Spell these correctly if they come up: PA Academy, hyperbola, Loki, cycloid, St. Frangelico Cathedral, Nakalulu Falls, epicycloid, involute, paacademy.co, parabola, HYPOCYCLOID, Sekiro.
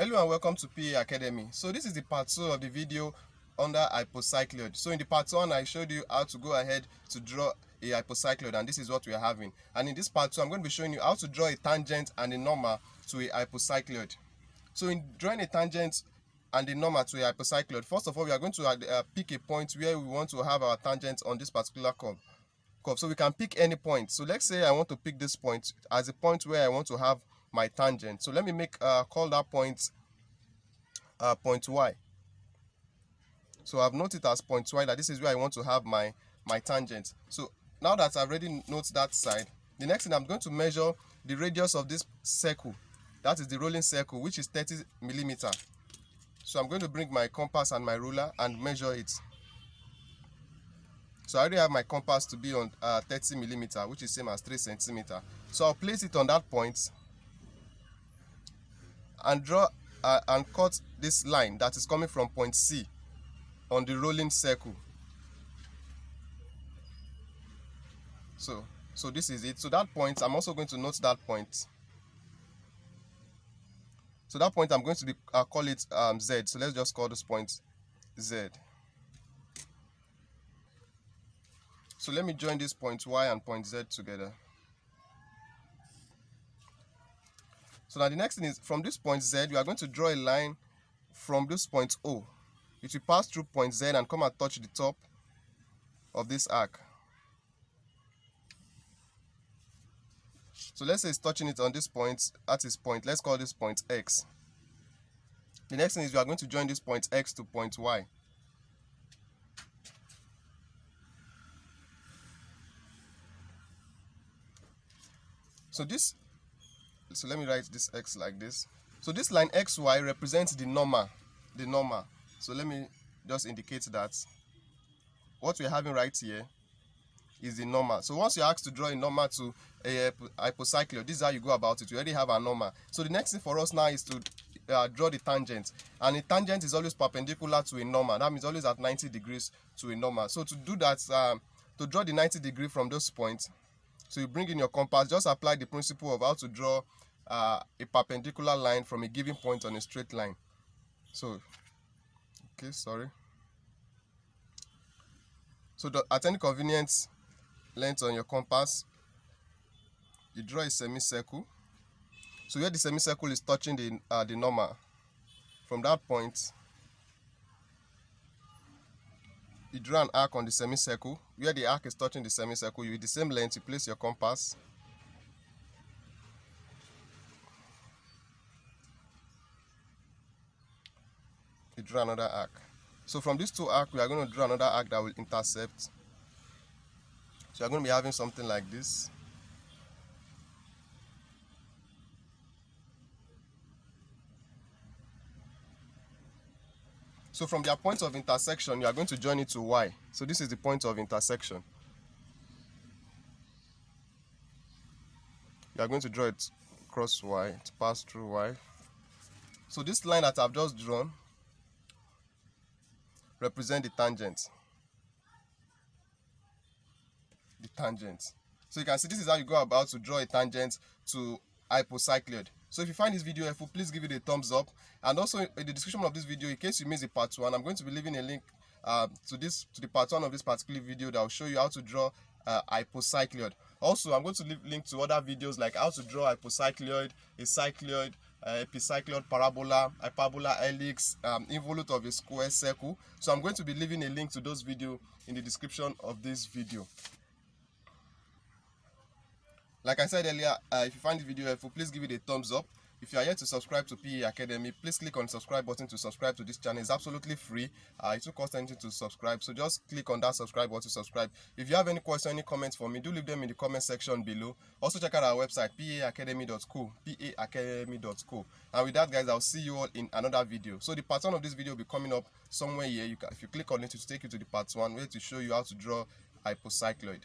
Hello and welcome to PA Academy. So this is the part 2 of the video under hypocycloid. So in the part 1 I showed you how to go ahead to draw a hypocycloid, and this is what we are having. And in this part 2 I'm going to be showing you how to draw a tangent and a normal to a hypocycloid. So in drawing a tangent and a normal to a hypocycloid, first of all we are going to pick a point where we want to have our tangent on this particular curve. So we can pick any point. So let's say I want to pick this point as a point where I want to have my tangent. So let me make call that point point Y. So I've noted as point Y that this is where I want to have my tangent. So now that I've already noted that side, the next thing I'm going to measure the radius of this circle, that is the rolling circle, which is 30 millimeter. So I'm going to bring my compass and my ruler and measure it. So I already have my compass to be on 30 millimeter, which is same as 3 centimeter. So I'll place it on that point and draw and cut this line that is coming from point C on the rolling circle. So this is it. So that point, I'm also going to note that point. So that point, I'm going to call it Z. So let's just call this point Z. So let me join this point Y and point Z together. So now the next thing is, from this point Z, we are going to draw a line from this point O. It will pass through point Z and come and touch the top of this arc. So let's say it's touching it on this point, at this point, let's call this point X. The next thing is, we are going to join this point X to point Y. So let me write this X like this. So this line XY represents the normal. So let me just indicate that what we're having right here is the normal. So once you're asked to draw a normal to a hypocycloid, this is how you go about it. You already have a normal. So the next thing for us now is to draw the tangent. And a tangent is always perpendicular to a normal. That means always at 90 degrees to a normal. So to do that, to draw the 90 degree from those points, so you bring in your compass, just apply the principle of how to draw a perpendicular line from a given point on a straight line. So, okay, sorry. So at any convenient length on your compass, you draw a semicircle. So where the semicircle is touching the normal, from that point, you draw an arc on the semicircle. Where the arc is touching the semicircle, with the same length, you place your compass. You draw another arc. So from these two arcs, we are going to draw another arc that will intercept. So you are going to be having something like this. So from their point of intersection, you are going to join it to Y. So this is the point of intersection. You are going to draw it across Y, to pass through Y. So this line that I've just drawn represents the tangent. So you can see this is how you go about to draw a tangent to hypocycloid. So if you find this video helpful, please give it a thumbs up. And also in the description of this video, in case you missed the part 1, I'm going to be leaving a link to the part 1 of this particular video that will show you how to draw hypocycloid. Also, I'm going to leave link to other videos like how to draw hypocycloid, a cycloid, epicycloid, parabola, hyperbola, helix, involute of a square circle. So I'm going to be leaving a link to those videos in the description of this video. Like I said earlier, if you find this video helpful, please give it a thumbs up. If you are yet to subscribe to PA Academy, please click on the subscribe button to subscribe to this channel. It's absolutely free. It will cost anything to subscribe. So just click on that subscribe button to subscribe. If you have any questions, any comments for me, do leave them in the comment section below. Also check out our website, paacademy.co, paacademy.co. And with that, guys, I'll see you all in another video. So the part 1 of this video will be coming up somewhere here. If you click on it, it will take you to the part 1 where to show you how to draw hypocycloid.